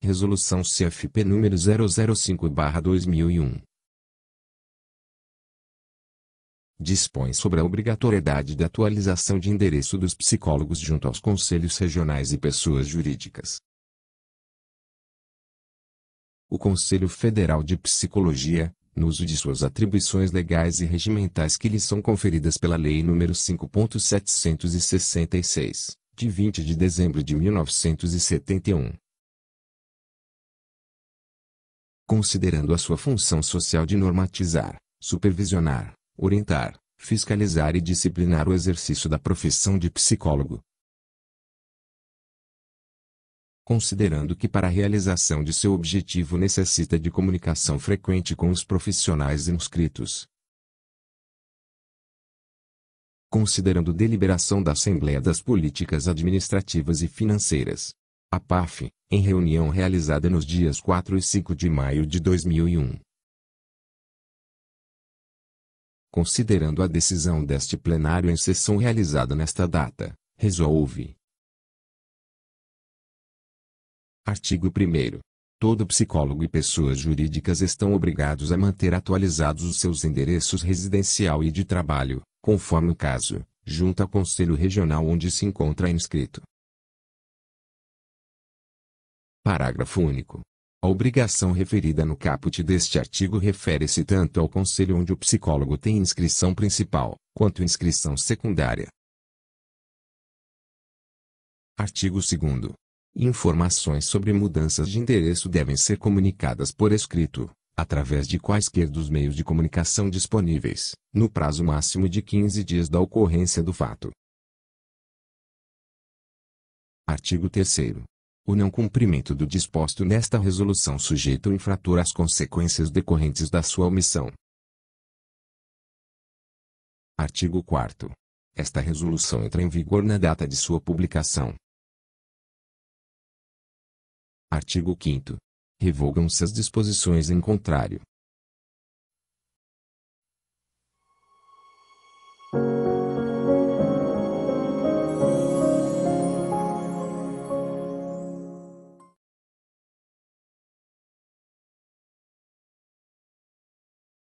Resolução CFP número 005/2001. Dispõe sobre a obrigatoriedade da atualização de endereço dos psicólogos junto aos conselhos regionais e pessoas jurídicas. O Conselho Federal de Psicologia, no uso de suas atribuições legais e regimentais que lhe são conferidas pela Lei nº 5.766, de 20 de dezembro de 1971. Considerando a sua função social de normatizar, supervisionar, orientar, fiscalizar e disciplinar o exercício da profissão de psicólogo. Considerando que para a realização de seu objetivo necessita de comunicação frequente com os profissionais inscritos. Considerando deliberação da Assembleia das Políticas Administrativas e Financeiras, a APAF, em reunião realizada nos dias 4 e 5 de maio de 2001. Considerando a decisão deste plenário em sessão realizada nesta data, resolve. Artigo 1º. Todo psicólogo e pessoas jurídicas estão obrigados a manter atualizados os seus endereços residencial e de trabalho, conforme o caso, junto ao Conselho Regional onde se encontra inscrito. Parágrafo único. A obrigação referida no caput deste artigo refere-se tanto ao conselho onde o psicólogo tem inscrição principal, quanto inscrição secundária. Artigo 2º. Informações sobre mudanças de endereço devem ser comunicadas por escrito, através de quaisquer dos meios de comunicação disponíveis, no prazo máximo de 15 dias da ocorrência do fato. Artigo 3º. O não cumprimento do disposto nesta resolução sujeita o infrator às consequências decorrentes da sua omissão. Artigo 4º. Esta resolução entra em vigor na data de sua publicação. Artigo 5º. Revogam-se as disposições em contrário,